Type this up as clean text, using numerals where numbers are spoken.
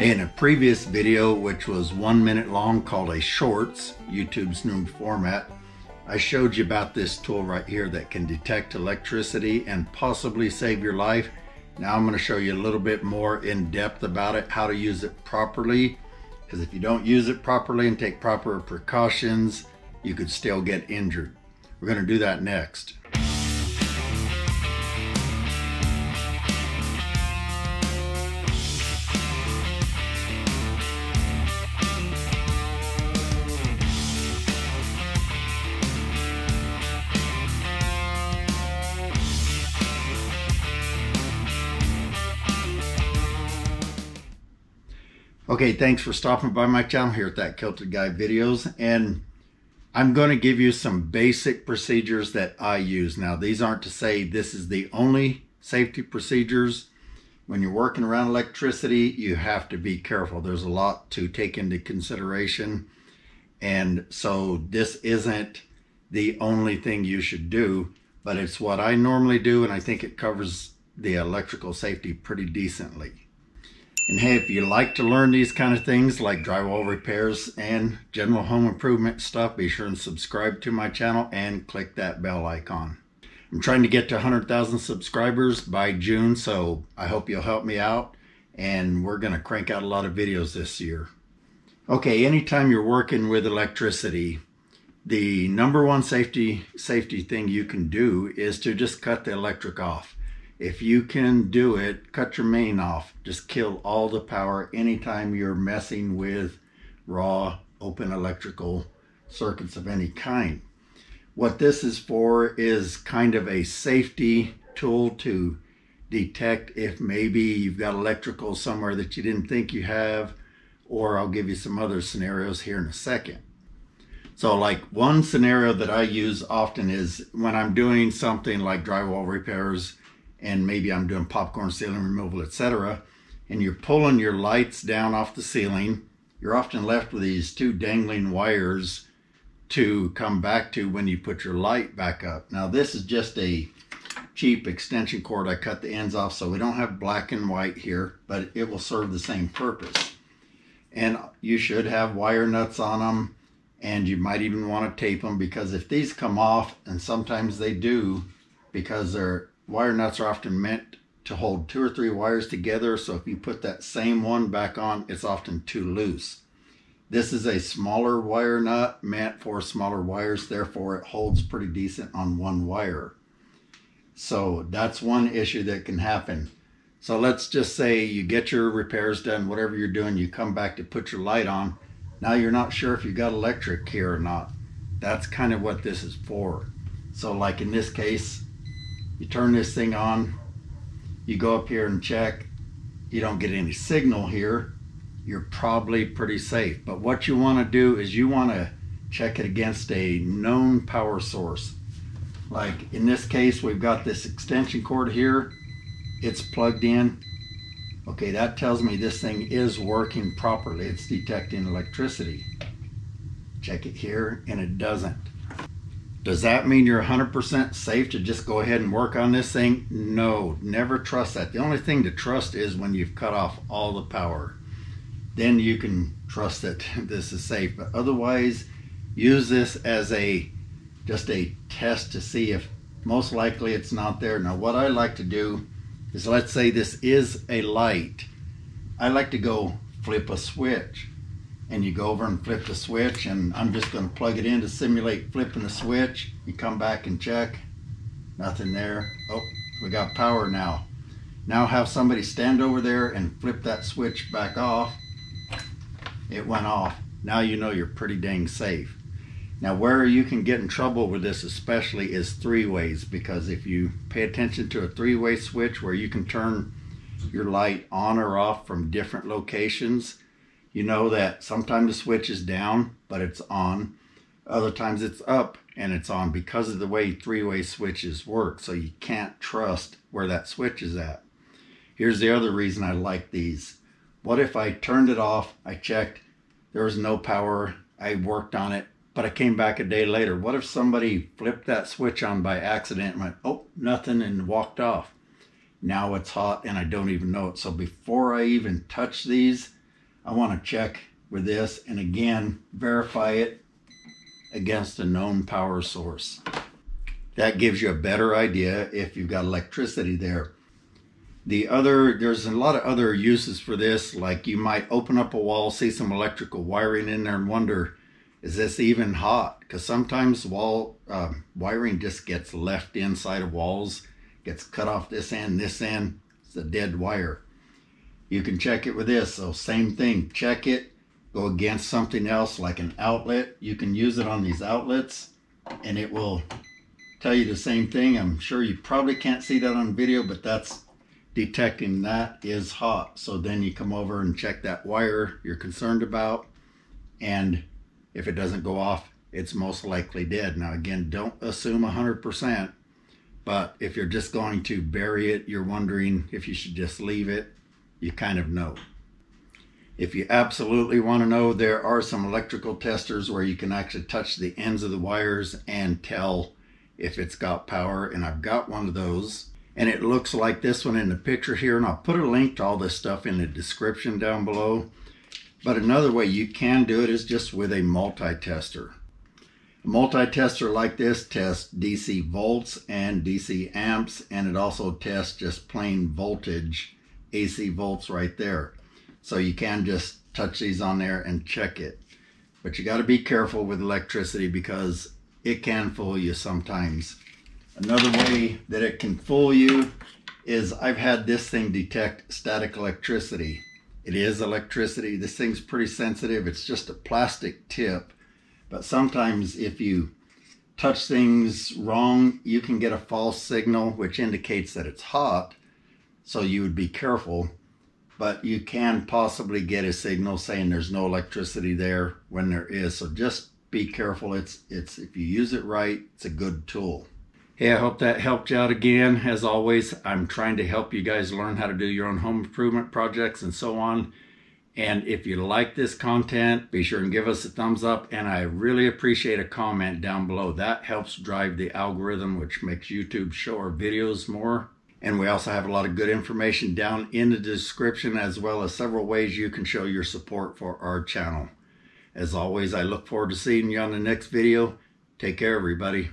In a previous video, which was 1 minute long, called a shorts, YouTube's new format, I showed you about this tool right here that can detect electricity and possibly save your life. Now I'm going to show you a little bit more in depth about it, how to use it properly, because if you don't use it properly and take proper precautions, you could still get injured. We're going to do that next. Okay, thanks for stopping by my channel here at That Kilted Guy Videos, and I'm going to give you some basic procedures that I use. Now, these aren't to say this is the only safety procedures. When you're working around electricity, you have to be careful. There's a lot to take into consideration, and so this isn't the only thing you should do, but it's what I normally do, and I think it covers the electrical safety pretty decently. And hey, if you like to learn these kind of things like drywall repairs and general home improvement stuff, be sure and subscribe to my channel and click that bell icon. I'm trying to get to 100,000 subscribers by June, so I hope you'll help me out, and we're going to crank out a lot of videos this year. Okay, anytime you're working with electricity, the number one safety thing you can do is to just cut the electric off. If you can do it, cut your main off. Just kill all the power anytime you're messing with raw, open electrical circuits of any kind. What this is for is kind of a safety tool to detect if maybe you've got electrical somewhere that you didn't think you have, or I'll give you some other scenarios here in a second. So like one scenario that I use often is when I'm doing something like drywall repairs, and maybe I'm doing popcorn ceiling removal, etc., and you're pulling your lights down off the ceiling, you're often left with these two dangling wires to come back to when you put your light back up. Now this is just a cheap extension cord. I cut the ends off so we don't have black and white here, but it will serve the same purpose. And you should have wire nuts on them, and you might even want to tape them, because if these come off, and sometimes they do, because they're wire nuts are often meant to hold two or three wires together, so if you put that same one back on, it's often too loose. This is a smaller wire nut meant for smaller wires, therefore it holds pretty decent on one wire. So that's one issue that can happen. So let's just say you get your repairs done, whatever you're doing, you come back to put your light on. Now you're not sure if you got electric here or not. That's kind of what this is for. So like in this case, you turn this thing on, you go up here and check, you don't get any signal here, you're probably pretty safe. But what you want to do is you want to check it against a known power source. Like in this case, we've got this extension cord here, it's plugged in. Okay, that tells me this thing is working properly, it's detecting electricity. Check it here, and it doesn't. Does that mean you're 100% safe to just go ahead and work on this thing? No, never trust that. The only thing to trust is when you've cut off all the power. Then you can trust that this is safe. But otherwise, use this as just a test to see if most likely it's not there. Now, what I like to do is, let's say this is a light. I like to go flip a switch. And you go over and flip the switch, and I'm just going to plug it in to simulate flipping the switch. You come back and check, nothing there. Oh, we got power now. Now have somebody stand over there and flip that switch back off. It went off. Now you know you're pretty dang safe. Now where you can get in trouble with this especially is three ways, because if you pay attention to a three-way switch where you can turn your light on or off from different locations, you know that sometimes the switch is down, but it's on. Other times it's up and it's on, because of the way three-way switches work. So you can't trust where that switch is at. Here's the other reason I like these. What if I turned it off, I checked, there was no power, I worked on it, but I came back a day later. What if somebody flipped that switch on by accident and went, oh, nothing, and walked off? Now it's hot and I don't even know it. So before I even touch these, I want to check with this and again verify it against a known power source. That gives you a better idea if you've got electricity there. There's a lot of other uses for this, like you might open up a wall, see some electrical wiring in there and wonder, is this even hot? Because sometimes wiring just gets left inside of walls, gets cut off this end, it's a dead wire. You can check it with this, so same thing, check it, go against something else like an outlet. You can use it on these outlets and it will tell you the same thing. I'm sure you probably can't see that on video, but that's detecting that is hot. So then you come over and check that wire you're concerned about, and if it doesn't go off, it's most likely dead. Now again, don't assume 100%, but if you're just going to bury it, you're wondering if you should just leave it, you kind of know. If you absolutely want to know, there are some electrical testers where you can actually touch the ends of the wires and tell if it's got power, and I've got one of those. And it looks like this one in the picture here, and I'll put a link to all this stuff in the description down below. But another way you can do it is just with a multi-tester. A multi-tester like this tests DC volts and DC amps, and it also tests just plain voltage, AC volts right there. So you can just touch these on there and check it. But you got to be careful with electricity because it can fool you sometimes. Another way that it can fool you is I've had this thing detect static electricity. It is electricity. This thing's pretty sensitive. It's just a plastic tip. But sometimes if you touch things wrong, you can get a false signal, which indicates that it's hot. So you would be careful. But you can possibly get a signal saying there's no electricity there when there is. So just be careful. It's if you use it right, it's a good tool. Hey, I hope that helped you out again. As always, I'm trying to help you guys learn how to do your own home improvement projects and so on. And if you like this content, be sure and give us a thumbs up. And I really appreciate a comment down below. That helps drive the algorithm, which makes YouTube show our videos more. And we also have a lot of good information down in the description, as well as several ways you can show your support for our channel. As always, I look forward to seeing you on the next video. Take care, everybody.